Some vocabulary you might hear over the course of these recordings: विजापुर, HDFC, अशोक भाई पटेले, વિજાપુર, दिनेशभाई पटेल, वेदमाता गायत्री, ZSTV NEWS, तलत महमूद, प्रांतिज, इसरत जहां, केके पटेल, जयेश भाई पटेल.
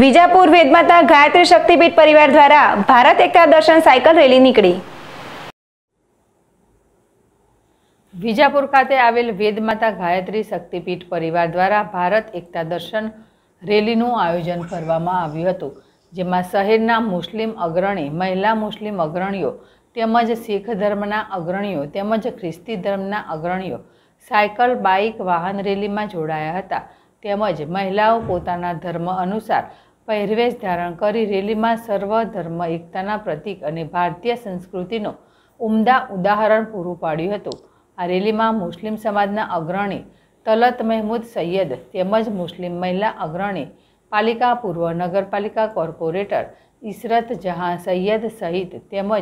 विजापुर वेदमाता गायत्री शक्तिपीठ परिवार द्वारा भारत एकता दर्शन साइकिल रैली निकली। विजापुर खाते आवेल वेदमाता गायत्री शक्तिपीठ परिवार द्वारा भारत एकता दर्शन રેલીનું આયોજન કરવામાં આવ્યું હતું, જેમાં શહેરના મુસ્લિમ અગ્રણી, મહિલા મુસ્લિમ અગ્રણીઓ તેમજ શીખ ધર્મના અગ્રણીઓ તેમજ ખ્રિસ્તી ધર્મના અગ્રણીઓ સાયકલ, બાઇક, વાહન રેલીમાં જોડાયા હતા। તેમજ મહિલાઓ પોતાના ધર્મ અનુસાર પહેરવેશ ધારણ કરી રેલીમાં સર્વ ધર્મ એકતાના પ્રતીક અને ભારતીય સંસ્કૃતિનો ઉમદા ઉદાહરણ પૂરું પાડ્યું હતું। આ રેલીમાં મુસ્લિમ સમાજના અગ્રણી तलत महमूद सैयद तेमज मुस्लिम महिला अग्रणी पालिका पूर्व नगरपालिका कॉर्पोरेटर इसरत जहां सैयद सहित तेमज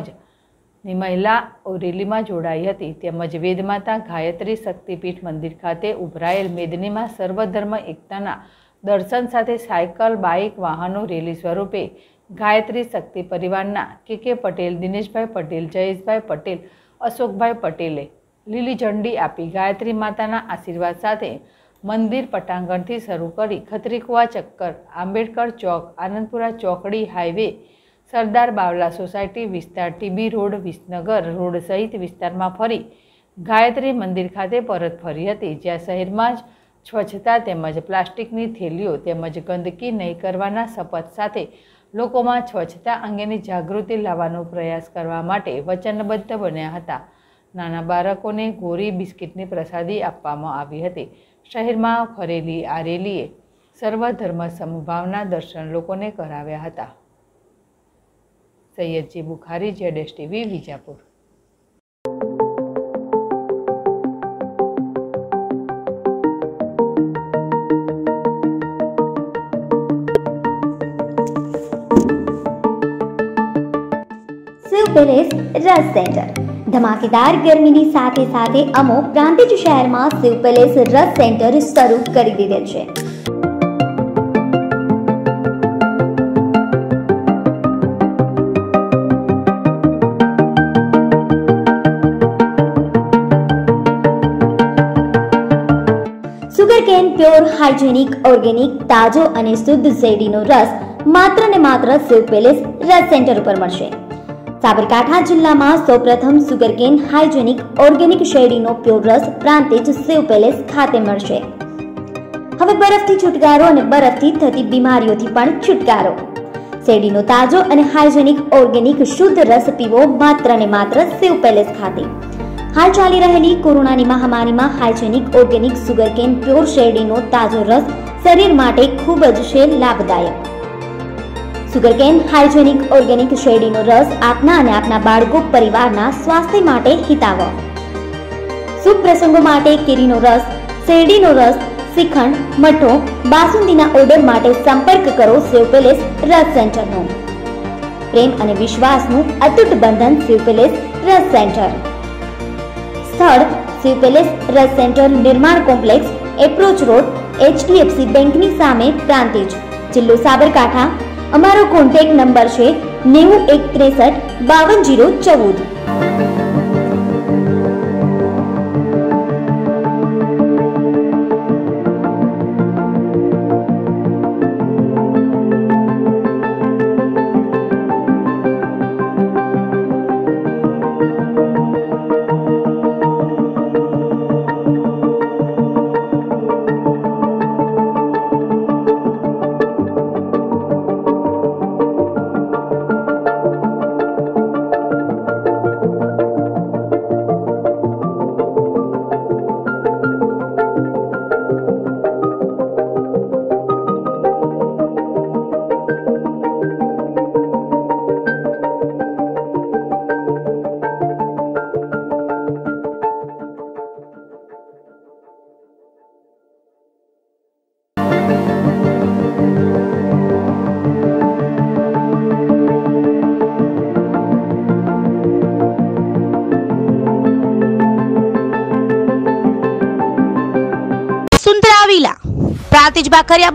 महिलाओ रेली में जोड़ाई हती। तेमज वेदमाता गायत्री शक्तिपीठ मंदिर खाते उभरायेल मेदनी में सर्वधर्म एकताना दर्शन साथे साइकल, बाइक, वाहनों रेली स्वरूपे गायत्री शक्ति परिवारना केके पटेल, दिनेशभाई पटेल, जयेश भाई पटेल, अशोक भाई पटेले લીલી झंडी આપી गायत्री માતાના આશીર્વાદ સાથે મંદિર પટાંગણથી શરૂ કરી ખત્રીકુવા ચક્કર, આંબેડकर ચોક, આનંદપુરા ચોકડી, હાઈવે, સરદાર બાવલા સોસાયટી વિસ્તાર, ટીબી રોડ, વિસનગર રોડ સહિત વિસ્તારમાં ફરી ગાયત્રી મંદિર ખાતે પરત ફરી હતી, જ્યાં શહેરમાં જ સ્વચ્છતા તેમજ પ્લાસ્ટિકની થેલીઓ તેમજ ગંદકી નહીં કરવાના શપથ સાથે લોકોમાં સ્વચ્છતા અંગેની જાગૃતિ લાવવાનો પ્રયાસ કરવા માટે વચનબદ્ધ બન્યા હતા। નાના બાળકોને ગોરી બિસ્કિટની પ્રસાદી આપવામાં આવી હતી। શહેરમાં ફરેલી આ રેલીએ સર્વધર્મ સમભાવના દર્શન લોકોને કરાવ્યા હતા। સૈયદજી બુખારી, ZSTV વિજાપુર। વિજાપુર રસ સેન્ટર ધમાકેદાર ગરમીની સાથે સાથે અમો પ્રાંતિજ શહેરમાં શિવ પેલેસ રસ સેન્ટર શરૂ કરી દીધેલ છે। Sugar cane pure, hygienic, organic, તાજો અને શુદ્ધ શેરડીનો રસ માત્ર ને માત્ર શિવ પેલેસ રસ સેન્ટર ઉપર મળશે। સાબરકાંઠા જિલ્લામાં સૌપ્રથમ સુગરકેન હાઇજેનિક ઓર્ગેનિક શેરડીનો પ્યોર રસ પ્રાંતિજ શિવ પેલેસ ખાતે મળશે। હવે બરફથી છુટકારો અને બરફથી થતી બીમારીઓથી પણ છુટકારો। શેરડીનો તાજો અને હાઇજેનિક ઓર્ગેનિક શુદ્ધ રસ પીવો માત્ર ને માત્ર શિવ પેલેસ ખાતે। હાલ ચાલી રહેલી કોરોનાની મહામારીમાં હાઇજેનિક ઓર્ગેનિક સુગરકેન પ્યોર શેરડીનો તાજો રસ શરીર માટે ખૂબ જ છે લાભદાયક। સુગરકેન હાઇજેનિક ઓર્ગેનિક શેરડીનો રસ આપના અને આપના બાળકો પરિવારના સ્વાસ્થ્ય માટે હિતાવહ। શુભ પ્રસંગો માટે કેરીનો રસ, શેરડીનો રસ, શ્રીખંડ, મઠો, બાસુંદીના ઓર્ડર માટે સંપર્ક કરો શિવ પેલેસ રસ સેન્ટરનો। પ્રેમ અને વિશ્વાસનું અતૂટ બંધન શિવ પેલેસ રસ સેન્ટર। સ્થળ શિવ પેલેસ રસ centre Nirman complex, approach road, HDFC બેંકની સામે, પ્રાંતિજ, જિલ્લો સાબરકાંઠા। અમારો કોન્ટેક્ટ નંબર છે 9163520014।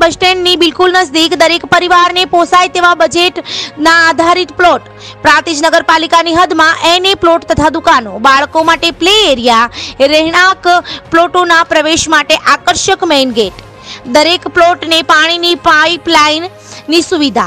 बस स्टैंड नी बिल्कुल नजदीक दरेक परिवार ने पोसाय तेवा बजेट ना आधारित प्लॉट प्रांतिज नगरपालिकानी हदमां एने प्लॉट तथा दुकानों, बाळको माटे प्ले एरिया, रहेणांक प्लॉटोना प्रवेश माटे आकर्षक मेन गेट, दरेक प्लॉटने पाणीनी पाइपलाइन ની સુવિધા,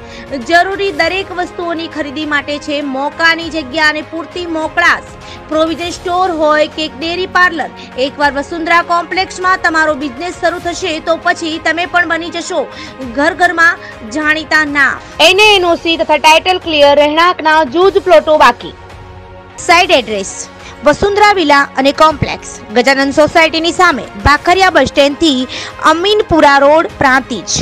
जरूरी दरेक वस्तुओनी खरीदी माटे छे मोकानी जगह अने पूरती मोकळास। प्रोविजन स्टोर होय के डेरी पार्लर, एक बार वसुंधरा कॉम्प्लेक्स में तमारो बिजनेस शुरू थशे तो पछी तमे पण बनी जशो घर घर में जाणीता नाम। एनएनओसी तथा टाइटल क्लियर, रहणाकना जूज प्लॉटो बाकी। साइड एड्रेस वसुंधरा विला अने कॉम्प्लेक्स, गजानंद सोसायटीनी सामे बाखरिया बस स्टेन्ड थी अमीनपुरा रोड, प्रांतिज।